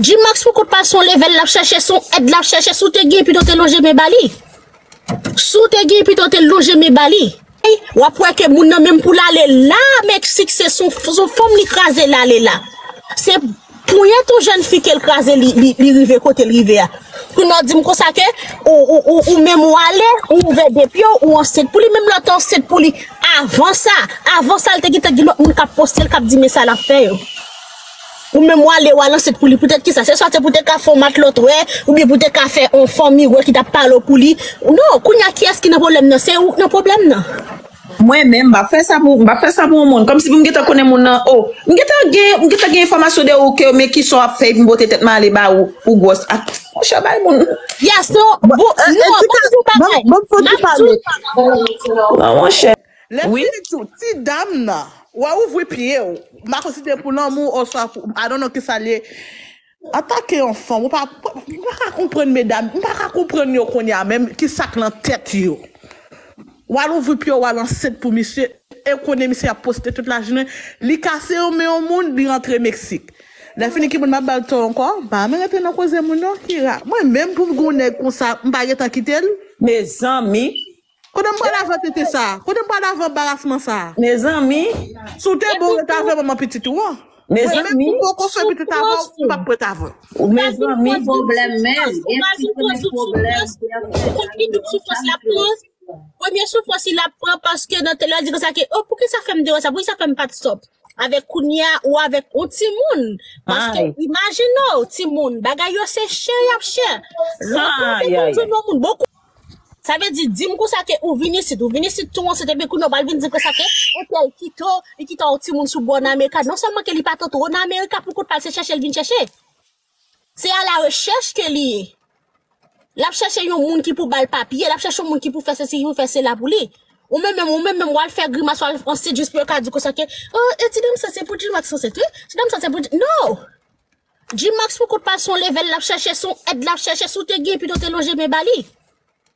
Gmax, pourquoi pas son level, la chercher son aide, la chercher sous tes guilles, puis t'es logé mes balis. Sous tes guilles, puis t'es logé mes balis. Ou après que moun nan même pour l'aller là, Mexique, c'est son forme l'écraser là, là. C'est pour y'a ton jeune fille qui écrase l'rivé côté l'rivé. Pour nous dire comme ça que, ou même ou aller, ou ouvert des pions, ou en set pour lui, même l'autre en set pour lui. Avant ça, le te dit l'autre moun kap postel, kap di mais ça l'a fait. Ou même moi les walans c'est pour lui peut-être qui ça c'est soit c'est peut-être qu'à format l'autre ouais ou bien peut-être qu'à faire un famille ouais qui t'a parlé pour lui non kounya qui est-ce qui n'a problème non c'est ou non problème non moi même m'a fait ça pour monde comme si vous m'geta connait mon nan oh m'geta gain information de OK mais qui sont fait me botter tête mal ba ou grosse mon chaval mon yes non bon bon faut oui petite dame là ou à ouvrir pied m'a considéré pour l'amour au soir I don't know que ça allait attaquer enfant pas comprendre mesdames pas comprendre yo qu'on y a même qui sac en tête yo ou à ouvrir pied ou à lancer pour monsieur et qu'on est monsieur a posté toute la journée li casser mais au monde li rentrer Mexique la fini qui m'a balto encore pas même rentrer dans cause mon non qui moi même pour gonnais comme ça m'pas tant quitter mes amis. Quand on parle avant c'était ça, quand on parle avant embarrassement ça. Mes amis, sous tes beaux t'as fait maman petite ou mes amis, pourquoi se petit avant pas prêt avant. Mes amis, problème même, problème. Première souffrance il la prend parce que dans télé dit ça que oh pourquoi ça fait me dire ça, pourquoi ça fait me pas de stop avec Kounia ou avec Otimoun parce que imagine Otimoun, bagay yo c'est cher. Beaucoup ça veut dire, dis-moi que ça que ou venez ici, tout le monde c'était bien qu'on a dit que ça que, ok, quitte au petit monde sous bon américain. Non seulement qu'elle est pas tantôt en Amérique, pourquoi pas se chercher, elle vient chercher. C'est à la recherche qu'elle est. La chercher un monde qui pour bal papier, la chercher un monde qui pour faire ceci, ou faire cela pour lui. Ou même, on va le faire grimace, on va le juste pour dire que ça que, oh, et tu ça c'est pour Gmax, c'est pour non! Gmax, pourquoi pas son level, la chercher son aide, la chercher sous tes guilles, puis t'es logé mes balis.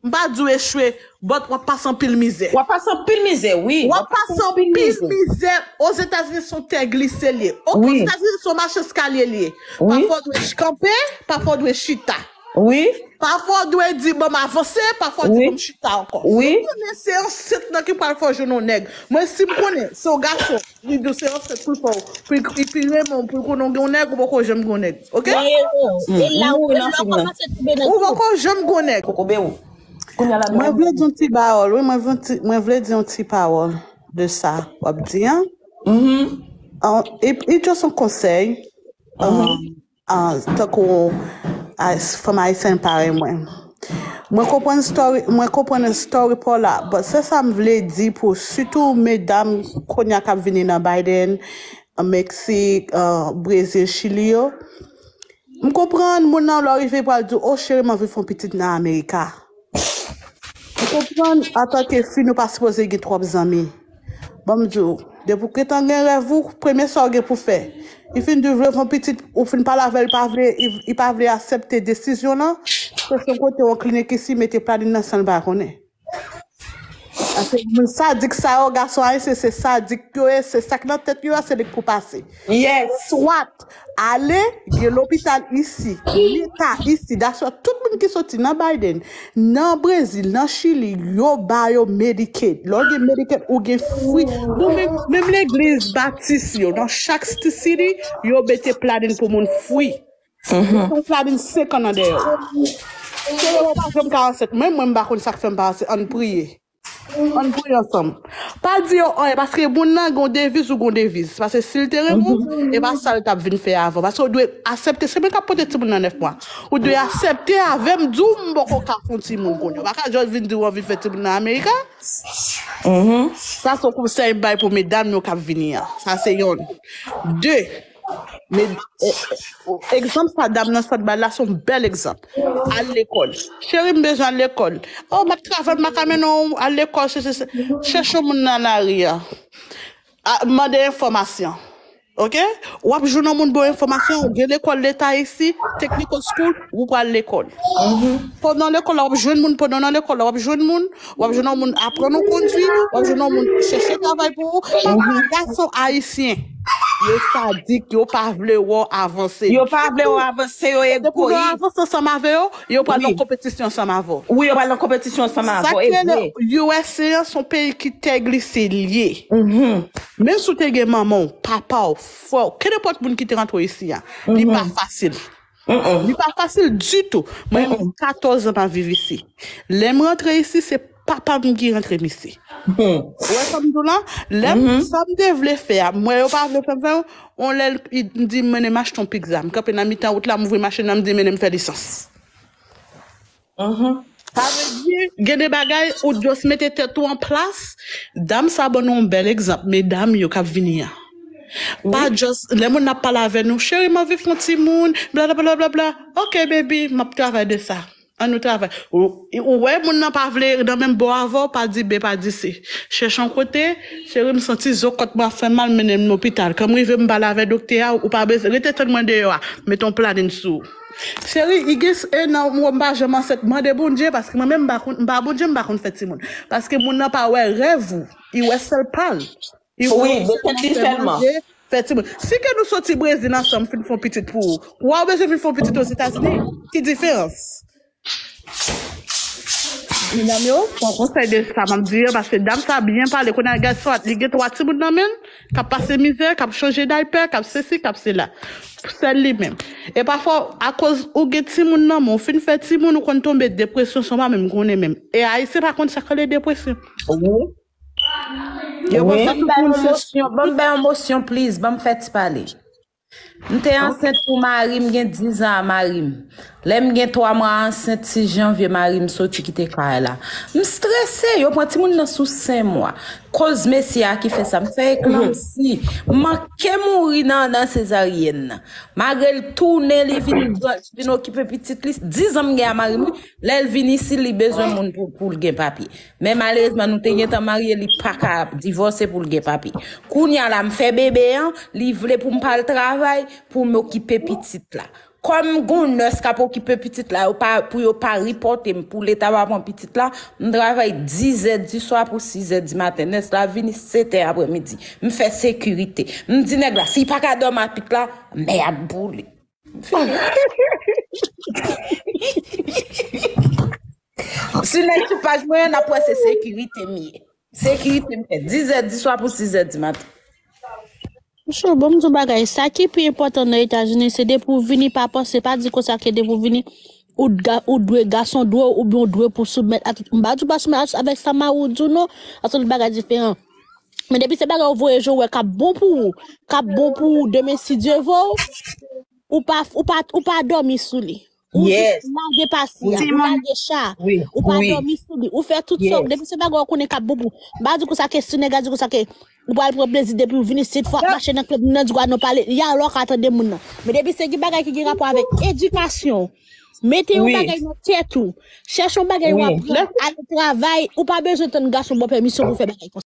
Mba dou échoué, bot wap pas sans pile misère. Wap pas sans pile misère, oui. Wap pas sans pile misère. Aux États-Unis sont terres glissées liées. Aux États-Unis sont marches escaliers liées. Parfois doit camper, parfois doit chita. Oui. Parfois doit dire bon avancer, parfois doit chita encore. Oui. C'est un set dans qui parfois je non nèg. Moi si me connais, c'est un garçon, il doit c'est un set pour pas. Puis même pour qu'on on nèg ou pas j'aime qu'on nèg. OK? Et là où là commencer tomber nèg. Ou pas j'aime qu'on nèg. Moi, je voulais dire une petite parole de ça. Et juste un conseil. Tant qu'on a pareil, moi. Je comprends une story pour là. Mais ça me voulait dire pour surtout mesdames qui viennent dans Biden, Mexique, Brésil, Chili. Je comprends, mon nom l'arrivée pour dire, oh chérie, je veux faire une petite dans l'Amérique. Comprendre en tant que fille nous pas supposé avoir trois amis. Bon Dieu, depuis que t'en as vous premier sorgue pour faire. Il fin de vouloir une petite ou fin pas la veille pas vrai, il pas vrai accepter décision là. Parce que côté en clinique ici mettez pas dans sans pas connaître. Ça dit que ça au garçon c'est ça dit que c'est ça que dans tête yo c'est pour passer. Yes, soit aller de l'hôpital ici, l'État ici, d'ailleurs tout le monde qui sorti dans Biden, dans Brésil, dans Chili, yo ba yo Medicaid. L'on Medicaid ou gen free. Même l'église baptiste yo dans chaque city, yo bete planine pour moun free. On planine 50 ans d'ailleurs. C'est pas 47, même moi m'pa connait ça fait on prier. On prie ensemble. Pas dire, parce que bon, on a une devise. Parce que si le terrain et pas ça, le tap vient faire avant. Parce qu'on doit accepter, c'est même qu'à porter tout le monde 9 mois. On doit accepter avec du monde qui a fait parce que je viens de voir faire tout le monde en Amérique. Ça, c'est un conseil pour mesdames qui viennent. Ça, c'est un. Deux, Mais exemple, ça dame dans cette balle là, c'est un bel exemple. À l'école. Chérie, j'ai besoin de l'école. Oh, ma travail, ma caménon à l'école, cherche mon dans l'arrière. Mande information. OK? Ou à jouer dans mon bon information, de l'école d'État ici, technical school, ou pas l'école. Pendant l'école, on joue mon pendant l'école, on joue mon, on joue mon apprendre conduire, on joue mon chercher travail pour garçon haïtien. Yo sa dit yo pa vle ou avancer. Yo pa vle ou avancer yo e go. Avancer ensemble avec yo, yo pa dans compétition ensemble avec. Oui, yo pa dans compétition ensemble avec. Ça que USA son pays qui t'est glissé lié. Même sous t'es maman, papa ou fort, quel n'importe monde qui te rentre ici là, il pas facile. Il pas facile du tout. Moi 14 ans pas vivre ici. Les me rentrer ici c'est papa qui rentre ici. Bon. Ouais, comme tout là, l'aime, ça me devait faire. Moi, je parle de faire, on l'a dit, mené m'acheter ton pizza. Quand on a mis en route là, m'ouvrir ma chaîne, on me dit, mené me faire licence. Ça veut dire, il y a des bagailles où tu dois se mettre tout en place. Dame, ça donne un bel exemple. Mesdames, il y a qu'à venir. Pas juste, les gens n'a pas la avec nous. Chérie, ma vie, font petit monde, blablabla, blablabla. Ok, baby, m'a travaillé de ça. En nous travail. Ouais, mon n'a pas voulu dans même bon avant, pas dit B, pas dit C. Cherche un côté, chérie, me sentis, zocote, m'a fait mal, mener à l'hôpital. Comme il veut me parler avec docteur, ou pas besoin, était tellement de yo, mets ton planning sous. Chérie, il y a un an, je m'en sais, moi, de bon Dieu, parce que moi-même, m'a bon Dieu, m'a contre fait Simon. Parce que mon n'a pas, ouais, rêve, il ouais, seul parle. Oui, seulement. Si que nous sortis Brésil ensemble, nous font petite pour, ou à besoin de faire petite aux États-Unis, qui différence? Il a mis mon conseil de ça, m'a dit, parce que dame, ça a bien parlé, qu'on a un garçon, il y a trois petits bouts d'amène, qui a passé misère, qui a changé d'ailleurs, qui a ceci, qui a cela. C'est lui-même. Et parfois, à cause, où il y a des gens, on fait une fête, si on tombe dans la dépression, on va même qu'on est même. Et Haïti, par contre, ça crée des dépressions. Oui. Yo, bon, ben, motion, please, bon, faites parler. M'étais enceinte pour Marie, m'ai 10 ans à Marie. Là, m'ai 3 mois enceinte, 6 janvier, Marie me sorti qui était là. M'ai stressé, yo, prends-tu mon dans sous 5 mois. Cause Messia qui fait ça, me fait éclampsi. Manqué mourir dans césarienne. Malgré le tourner, les vins occuper petite liste. 10 ans, m'ai à Marie, là, elle vient ici, il besoin mon pour le papier. Mais malheureusement, nous t'en marié, il pas capable divorcer pour le papier. Kounya là, me fait bébé, hein, il voulait pour me parler travail. Pour m'occuper petite là. Comme gon nurse qui occuper petite là, pour pas reporter pour l'état va prendre petite là, on travaille 10h du soir pour 6h du matin, nurse là vini 7h après-midi. Me fait sécurité. Me dit nèg là, si pas ka dormir à petite là, merde boule. Si là tu pas moyen après c'est sécurité mieux. Sécurité me fait 10h du soir pour 6h du matin. Monsieur, bon, nous bagaille, ça qui est plus important dans les États-Unis, c'est de pour venir, papa, c'est pas dire que ça qui est de pour venir, ou deux garçons, ou bien deux pour soumettre à tout. On va pas soumettre avec sa main ou du non, à tout le bagage différent. Mais depuis ces bagages, vous voyez, je vois, cap bon pour demain si Dieu veut, ou pas dormir sous lui. Yes. Ou dépasser, ou des chats, ou pas dormir sous lui, ou faire toutes sortes. Depuis ces bagages, on est cap bon pour. Bah, du coup, ça qui est soumettre, du coup, ça qui est. Ou pas le plaisir de plus venir cette fois marcher dans le club, nous devons parler. Il y a alors attendez mon nom. Mais depuis ce qui bagaille qui a rapport avec éducation, mettez un bagaille dans tête tout, cherchez un bagaille à travail, ou pas besoin de garçon, bon permission pour faire bagaille.